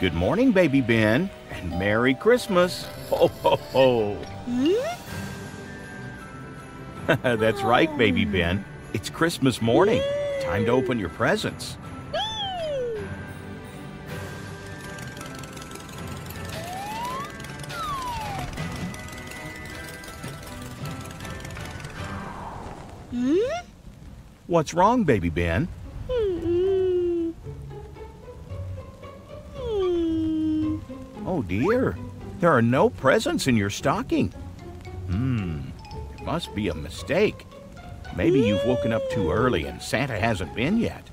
Good morning, Baby Ben, and Merry Christmas. Ho, ho, ho. That's right, Baby Ben. It's Christmas morning. Time to open your presents. What's wrong, Baby Ben? Oh dear, there are no presents in your stocking. It must be a mistake. Maybe you've woken up too early and Santa hasn't been yet.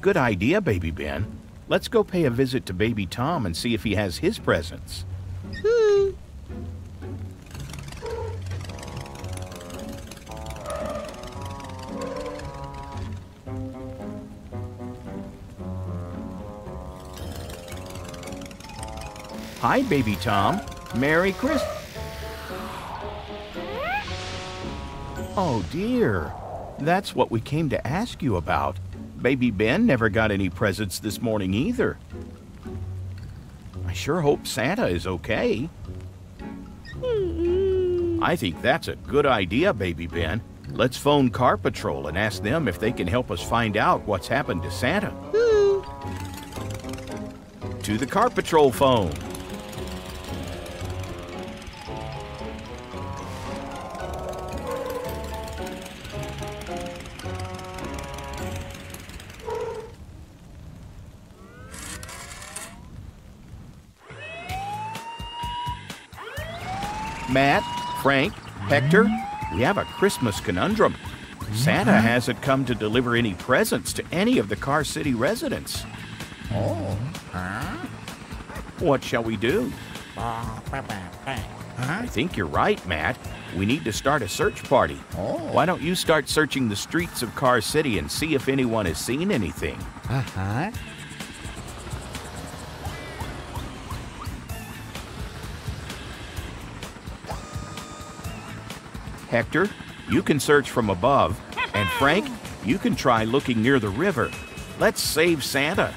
Good idea, Baby Ben. Let's go pay a visit to Baby Tom and see if he has his presents. Hi, Baby Tom. Merry Christmas. Oh, dear. That's what we came to ask you about. Baby Ben never got any presents this morning either. I sure hope Santa is okay. I think that's a good idea, Baby Ben. Let's phone Car Patrol and ask them if they can help us find out what's happened to Santa. To the Car Patrol phone. Matt, Frank, Hector, we have a Christmas conundrum. Santa hasn't come to deliver any presents to any of the Car City residents. Oh, what shall we do? I think you're right, Matt. We need to start a search party. Why don't you start searching the streets of Car City and see if anyone has seen anything? Hector, you can search from above. And Frank, you can try looking near the river. Let's save Santa.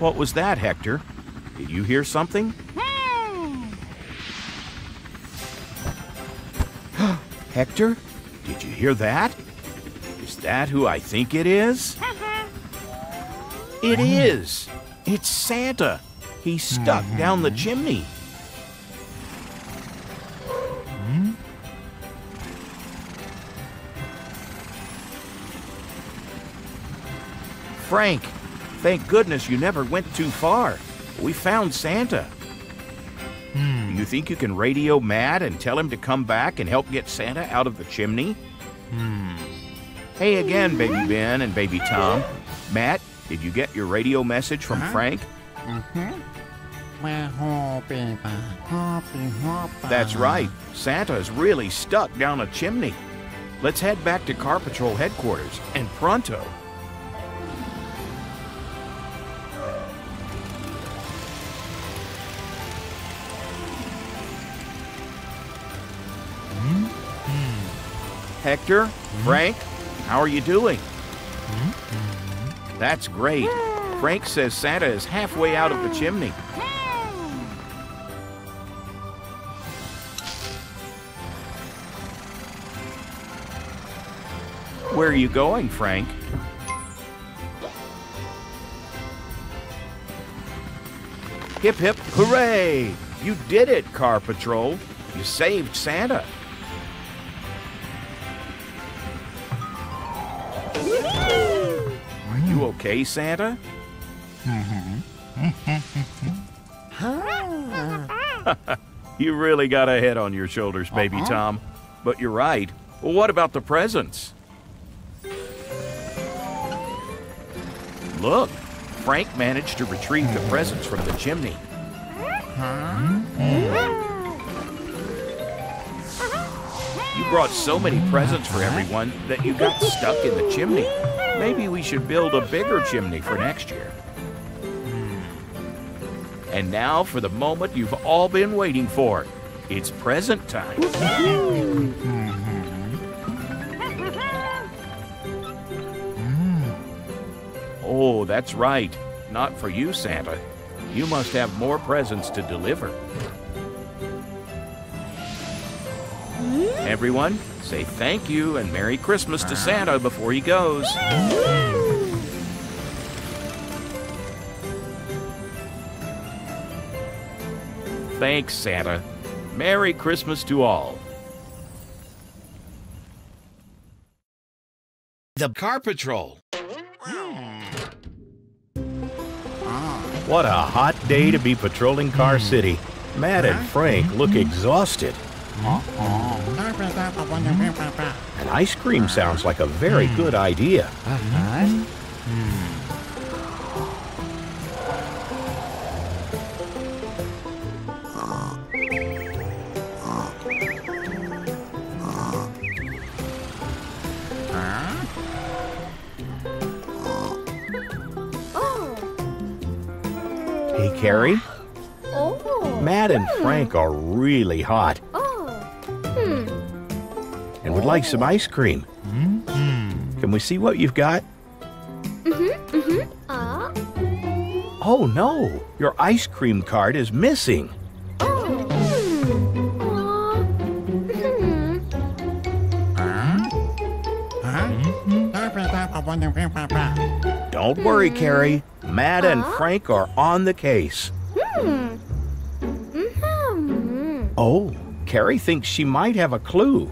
What was that, Hector? Did you hear something? Hector, did you hear that? Is that who I think it is? It is! It's Santa! He's stuck down the chimney! Frank, thank goodness you never went too far. We found Santa. You think you can radio Matt and tell him to come back and help get Santa out of the chimney? Hey again, Baby Ben and Baby Tom. Matt, did you get your radio message from Frank? That's right. Santa is really stuck down a chimney. Let's head back to Car Patrol headquarters, and pronto. Hector, Frank, how are you doing? That's great. Frank says Santa is halfway out of the chimney. Where are you going, Frank? Hip, hip, hooray! You did it, Car Patrol. You saved Santa. You okay, Santa? You really got a head on your shoulders, Baby Tom. But you're right. Well, what about the presents? Look, Frank managed to retrieve the presents from the chimney. You brought so many presents for everyone that you got stuck in the chimney. Maybe we should build a bigger chimney for next year. And now for the moment you've all been waiting for. It's present time. Oh, that's right. Not for you, Santa. You must have more presents to deliver. Everyone, say thank you and Merry Christmas to Santa before he goes. Thanks, Santa. Merry Christmas to all. The Car Patrol. What a hot day to be patrolling Car City. Matt and Frank look exhausted. An ice cream sounds like a very good idea. Carrie? Oh. Matt and Frank are really hot. Oh. And would like some ice cream. Can we see what you've got? Oh no! Your ice cream cart is missing. Oh. Don't worry, Carrie. Matt and Frank are on the case. Oh, Carrie thinks she might have a clue.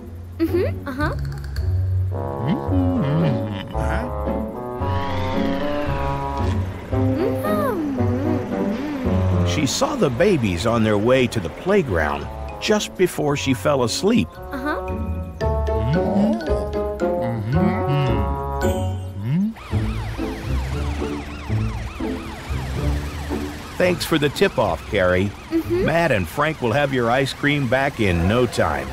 She saw the babies on their way to the playground just before she fell asleep. Thanks for the tip-off, Carrie. Matt and Frank will have your ice cream back in no time.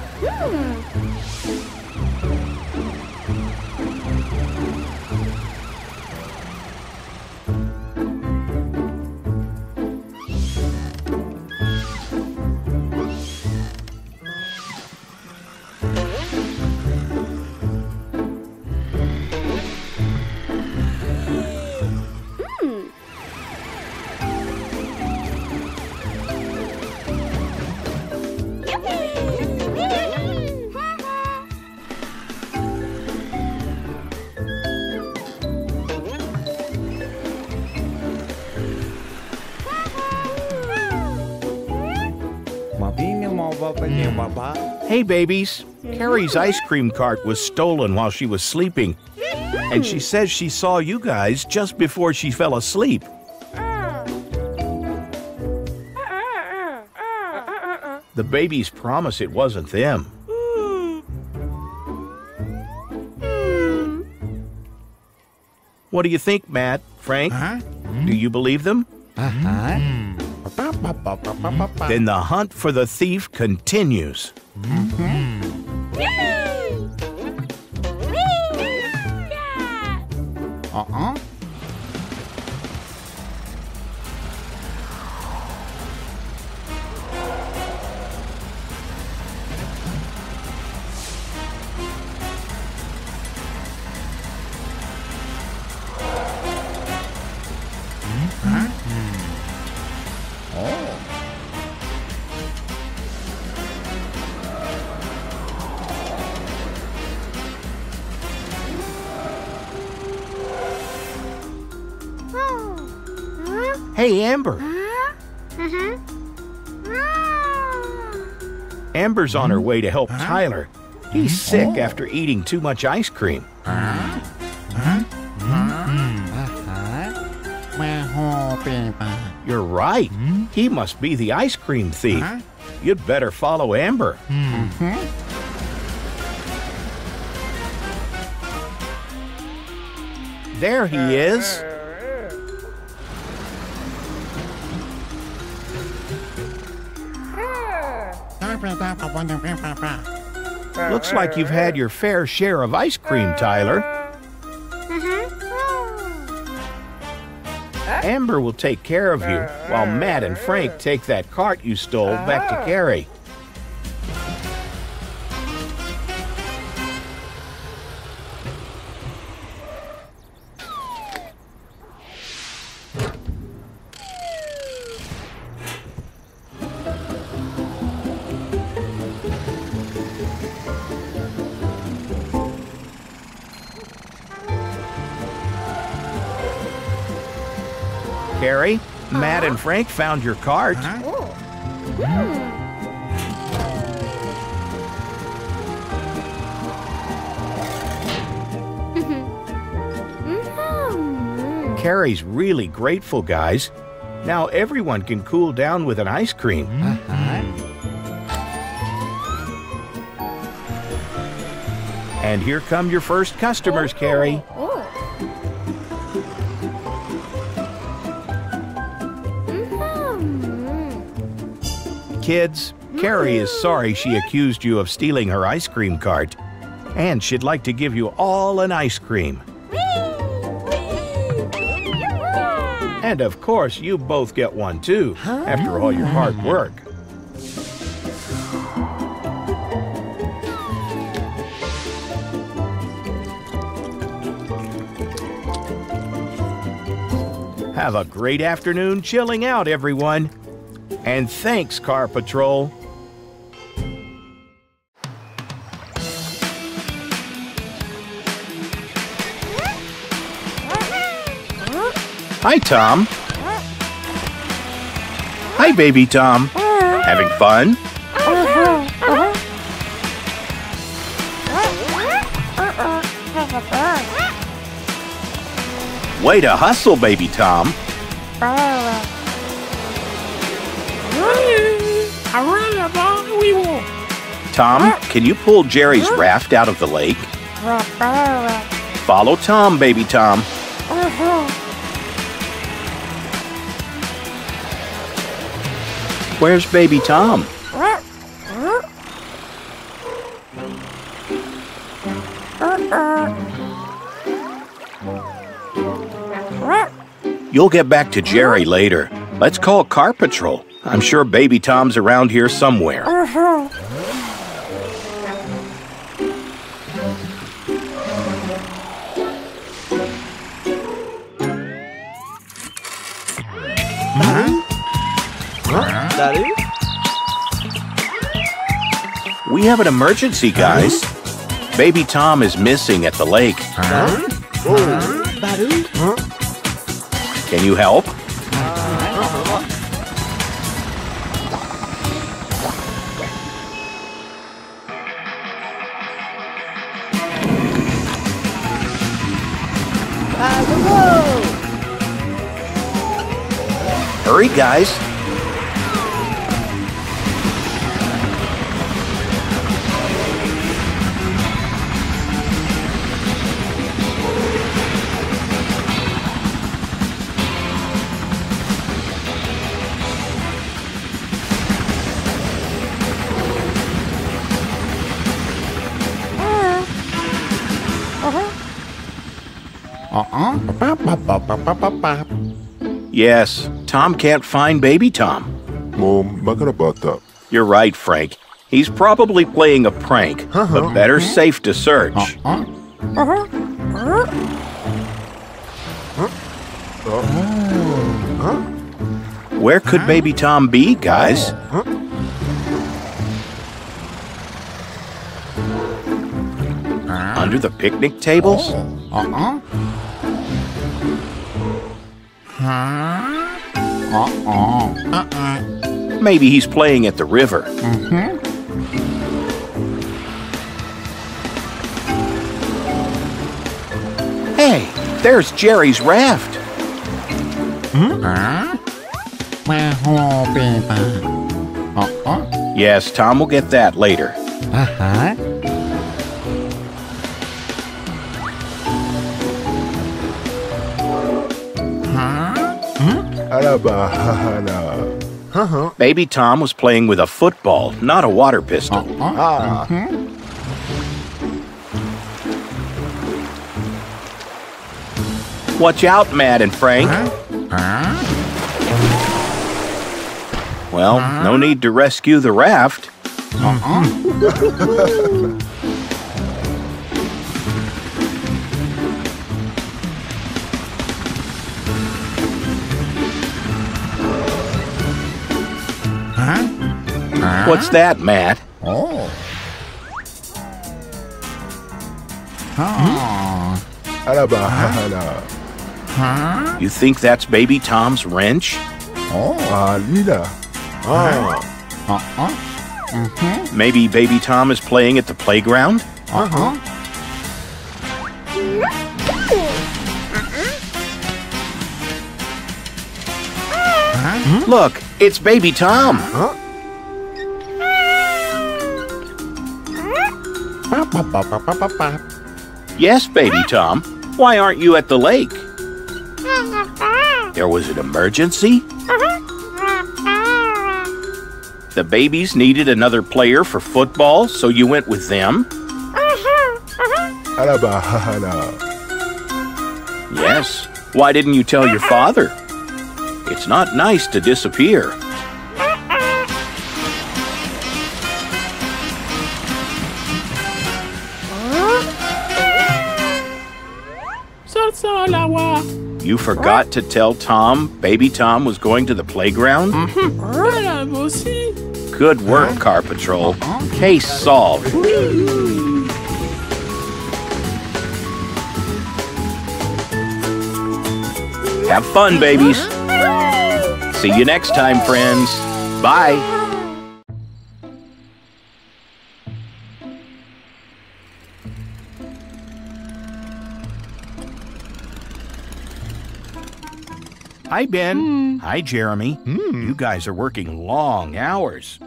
Hey, babies. Carrie's ice cream cart was stolen while she was sleeping, and she says she saw you guys just before she fell asleep. The babies promise it wasn't them. What do you think, Matt, Frank? Do you believe them? Then the hunt for the thief continues. Hey, Amber. Amber's on her way to help Tyler. He's sick after eating too much ice cream. You're right. He must be the ice cream thief. You'd better follow Amber. There he is. Looks like you've had your fair share of ice cream, Tyler. Amber will take care of you, while Matt and Frank take that cart you stole back to Carrie. Carrie, Matt and Frank found your cart. Carrie's really grateful, guys. Now everyone can cool down with an ice cream. And here come your first customers, Carrie. Kids, Carrie is sorry she accused you of stealing her ice cream cart, and she'd like to give you all an ice cream. And of course, you both get one too, after all your hard work. Have a great afternoon chilling out, everyone. And thanks, Car Patrol. Hi, Tom. Hi, Baby Tom. Having fun? Way to hustle, Baby Tom. Tom, can you pull Jerry's raft out of the lake? Follow Tom, Baby Tom. Where's Baby Tom? You'll get back to Jerry later. Let's call Car Patrol. I'm sure Baby Tom's around here somewhere. We have an emergency, guys. Baby Tom is missing at the lake. Can you help? Hurry, guys. Yes, Tom can't find Baby Tom. You're right, Frank. He's probably playing a prank, but better safe to search. Where could Baby Tom be, guys? Under the picnic tables? Maybe he's playing at the river. Hey, there's Jerry's raft. Yes, Tom will get that later. Baby Tom was playing with a football, not a water pistol. Watch out, Matt and Frank. Well, no need to rescue the raft. What's that, Matt? Oh. You think that's Baby Tom's wrench? Maybe Baby Tom is playing at the playground? Look, it's Baby Tom. Yes, Baby Tom. Why aren't you at the lake? There was an emergency? The babies needed another player for football, so you went with them? Yes. Why didn't you tell your father? It's not nice to disappear. You forgot to tell Tom Baby Tom was going to the playground? Good work, Car Patrol. Case solved. Have fun, babies. See you next time, friends. Bye. Hi, Ben. Hi, Jeremy. You guys are working long hours.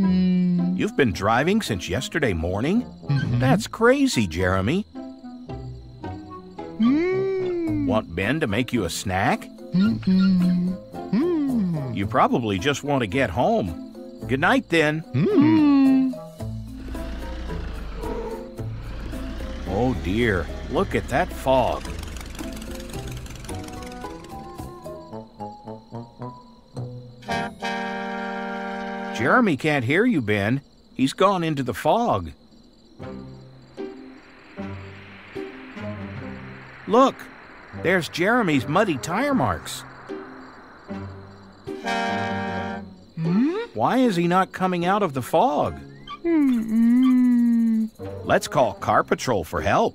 You've been driving since yesterday morning? That's crazy, Jeremy. Want Ben to make you a snack? You probably just want to get home. Good night, then. Oh, dear. Look at that fog. Jeremy can't hear you, Ben. He's gone into the fog. Look, there's Jeremy's muddy tire marks. Why is he not coming out of the fog? Let's call Car Patrol for help.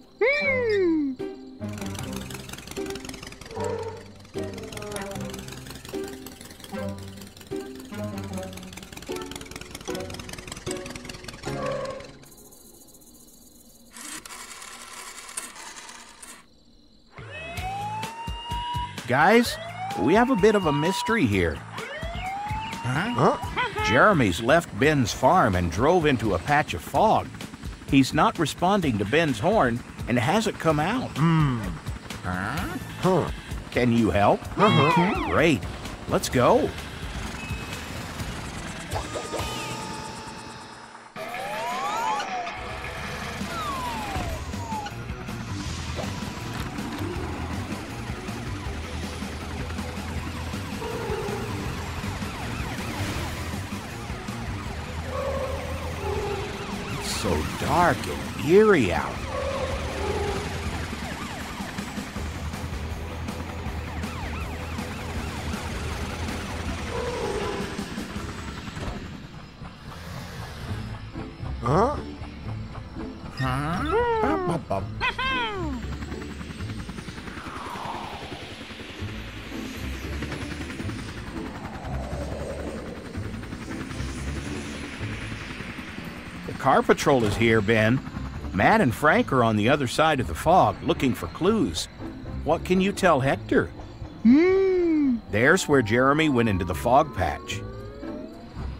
Guys, we have a bit of a mystery here. Jeremy's left Ben's farm and drove into a patch of fog. He's not responding to Ben's horn and hasn't come out. Can you help? Great. Let's go. Dark and eerie out. Car Patrol is here, Ben. Matt and Frank are on the other side of the fog looking for clues. What can you tell Hector? There's where Jeremy went into the fog patch.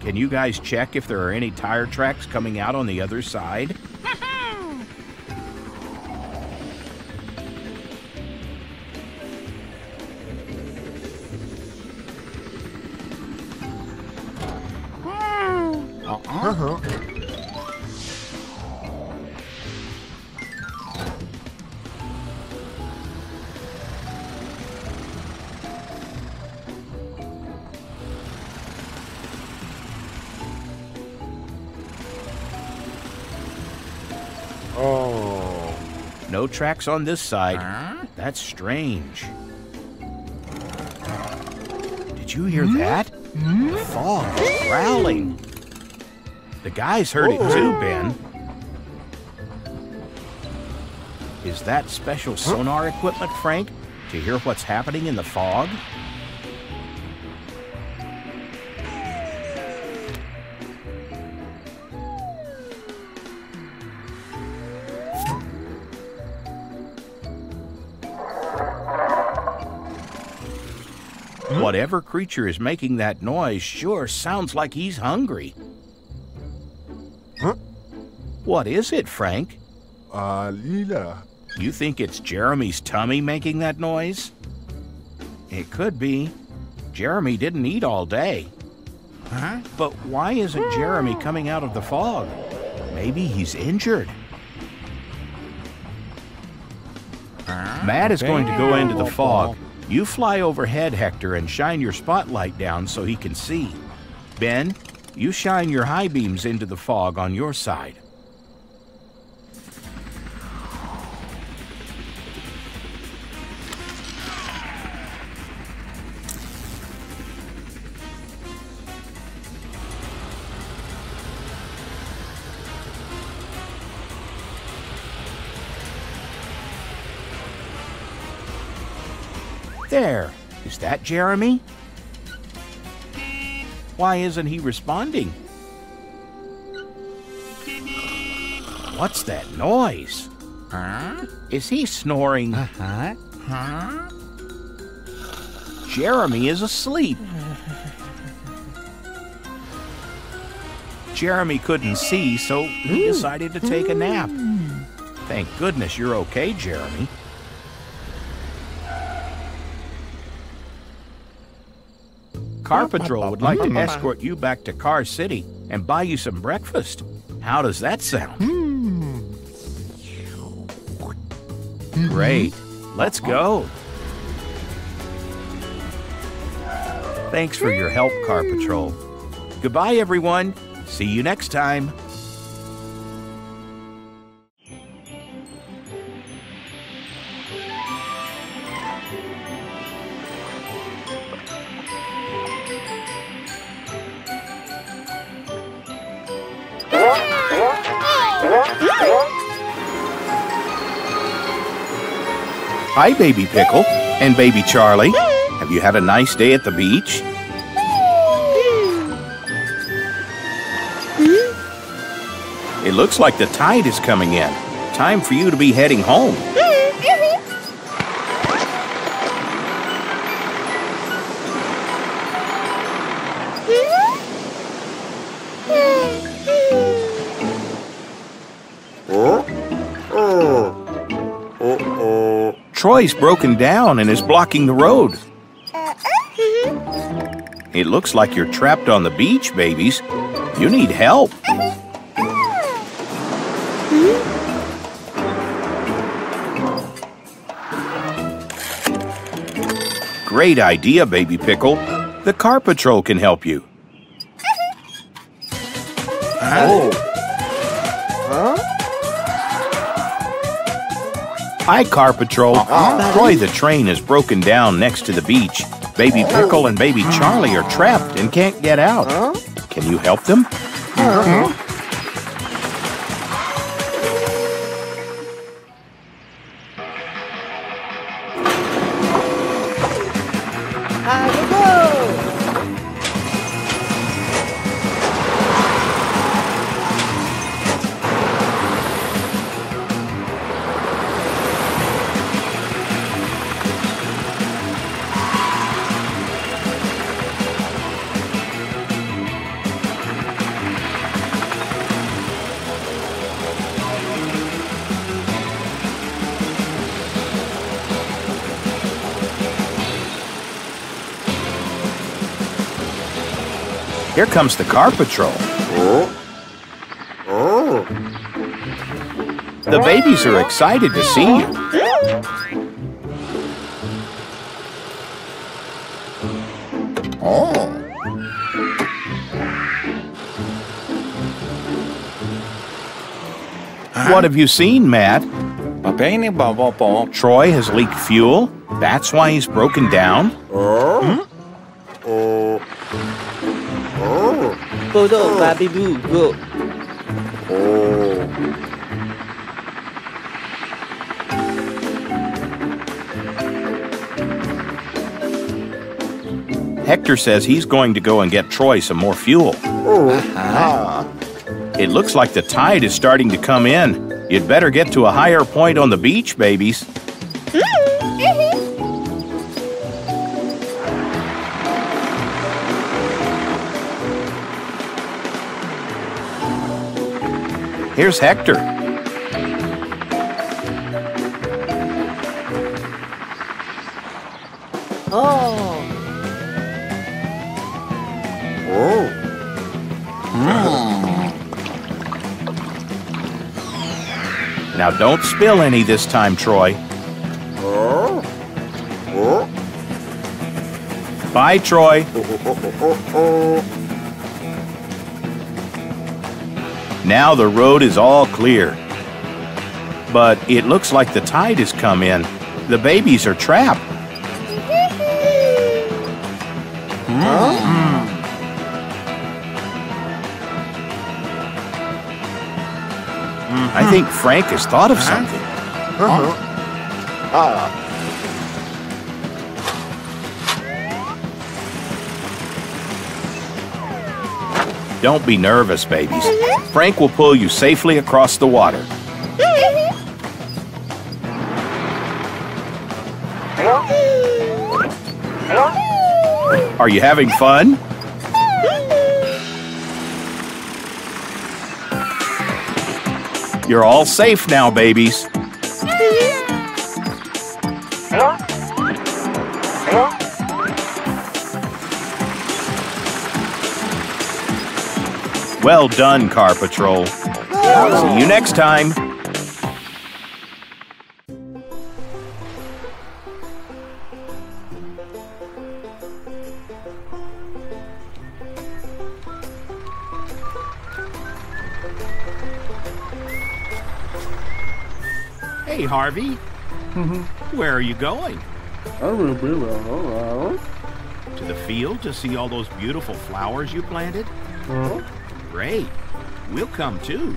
Can you guys check if there are any tire tracks coming out on the other side? No tracks on this side. That's strange. Did you hear that? The fog growling. The guys heard it too, Ben. Is that special sonar equipment, Frank, to hear what's happening in the fog? Whatever creature is making that noise sure sounds like he's hungry. What is it, Frank? Lila. You think it's Jeremy's tummy making that noise? It could be. Jeremy didn't eat all day. But why isn't Jeremy coming out of the fog? Maybe he's injured. Matt is going to go into the fog. You fly overhead, Hector, and shine your spotlight down so he can see. Ben, you shine your high beams into the fog on your side. There. Is that Jeremy? Why isn't he responding? What's that noise? Is he snoring? Jeremy is asleep. Jeremy couldn't see, so he decided to take a nap. Thank goodness you're okay, Jeremy. Car Patrol would like to escort you back to Car City and buy you some breakfast. How does that sound? Great. Let's go. Thanks for your help, Car Patrol. Goodbye, everyone. See you next time. Hi, Baby Pickle and Baby Charlie. Have you had a nice day at the beach? It looks like the tide is coming in. Time for you to be heading home. Troy's broken down and is blocking the road. It looks like you're trapped on the beach, babies. You need help. Great idea, Baby Pickle. The Car Patrol can help you. Hi, Car Patrol. Troy the train is broken down next to the beach. Baby Pickle and Baby Charlie are trapped and can't get out. Can you help them? Here comes the Car Patrol. The babies are excited to see you. What have you seen, Matt? Troy has leaked fuel. That's why he's broken down. Hector says he's going to go and get Troy some more fuel. It looks like the tide is starting to come in. You'd better get to a higher point on the beach, babies. Here's Hector. Now don't spill any this time, Troy. Bye, Troy. Now the road is all clear. But it looks like the tide has come in. The babies are trapped. I think Frank has thought of something. Don't be nervous, babies. Frank will pull you safely across the water. Are you having fun? You're all safe now, babies. Well done, Car Patrol. See you next time. Hey, Harvey, where are you going? To the field to see all those beautiful flowers you planted? Great. We'll come too.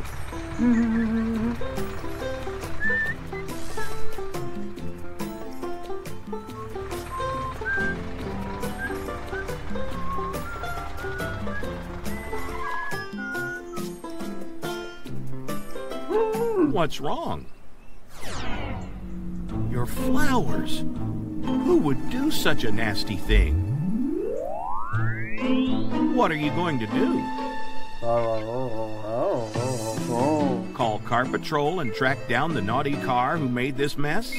What's wrong? Your flowers. Who would do such a nasty thing? What are you going to do? Call Car Patrol and track down the naughty car who made this mess?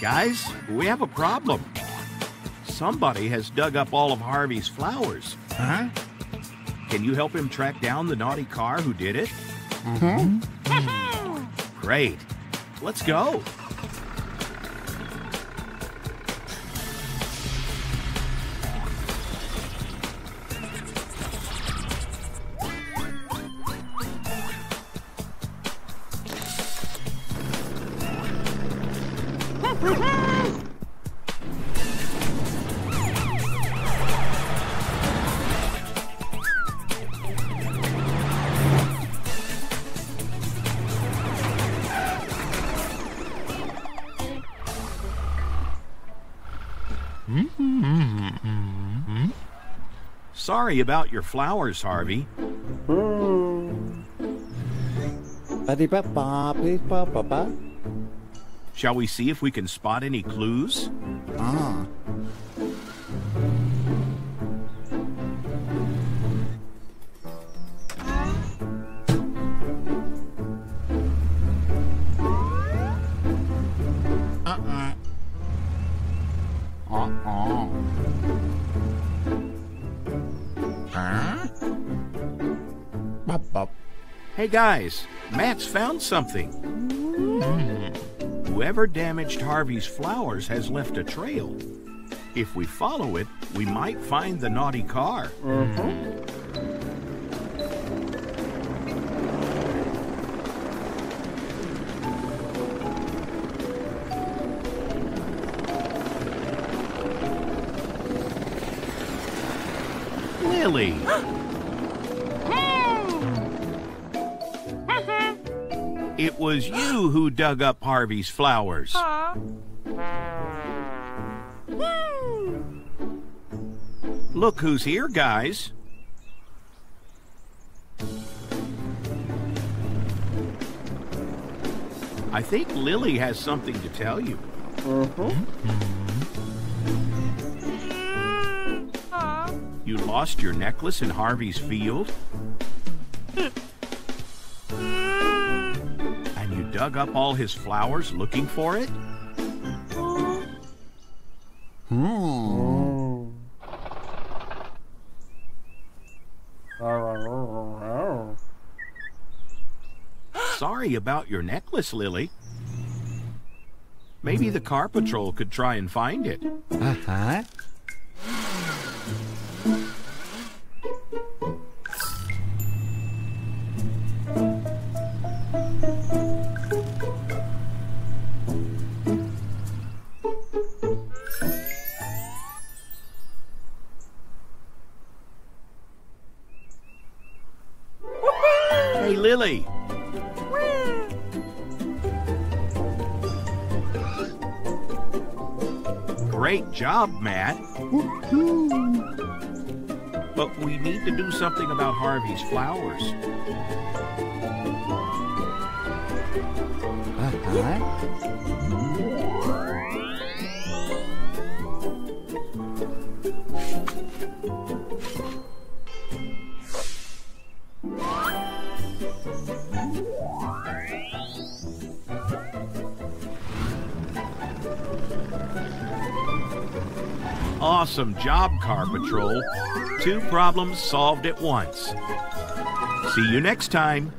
Guys, we have a problem. Somebody has dug up all of Harvey's flowers. Can you help him track down the naughty car who did it? Great. Let's go. Sorry about your flowers, Harvey. Shall we see if we can spot any clues? Hey guys, Matt's found something. Whoever damaged Harvey's flowers has left a trail. If we follow it, we might find the naughty car. Lily! It was you who dug up Harvey's flowers. Look who's here, guys. I think Lily has something to tell you. You lost your necklace in Harvey's field? Dug up all his flowers looking for it? Sorry about your necklace, Lily. Maybe the Car Patrol could try and find it. Lily. Great job, Matt. But we need to do something about Harvey's flowers. Awesome job, Car Patrol. 2 problems solved at once. See you next time.